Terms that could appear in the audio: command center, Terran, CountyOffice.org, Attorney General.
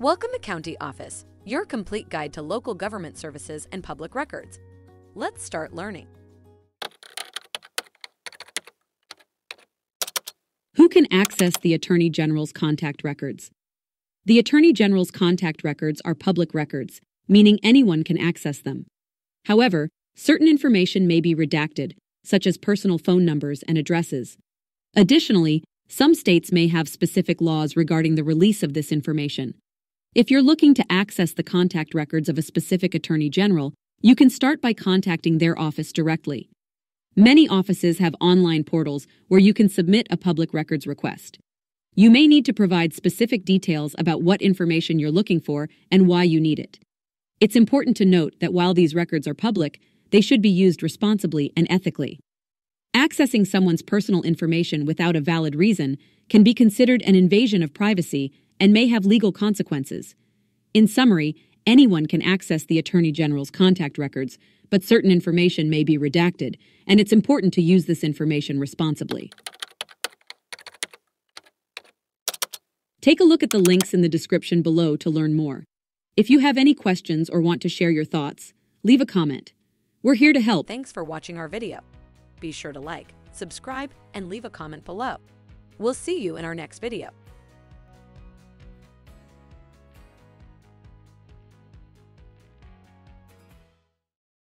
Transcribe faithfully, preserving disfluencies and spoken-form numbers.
Welcome to County Office, your complete guide to local government services and public records. Let's start learning. Who can access the Attorney General's contact records? The Attorney General's contact records are public records, meaning anyone can access them. However, certain information may be redacted, such as personal phone numbers and addresses. Additionally, some states may have specific laws regarding the release of this information. If you're looking to access the contact records of a specific Attorney General, you can start by contacting their office directly. Many offices have online portals where you can submit a public records request. You may need to provide specific details about what information you're looking for and why you need it. It's important to note that while these records are public, they should be used responsibly and ethically. Accessing someone's personal information without a valid reason can be considered an invasion of privacy and may have legal consequences. In summary, anyone can access the Attorney General's contact records, but certain information may be redacted, and it's important to use this information responsibly. Take a look at the links in the description below to learn more. If you have any questions or want to share your thoughts, leave a comment. We're here to help. Thanks for watching our video. Be sure to like, subscribe, and leave a comment below. We'll see you in our next video.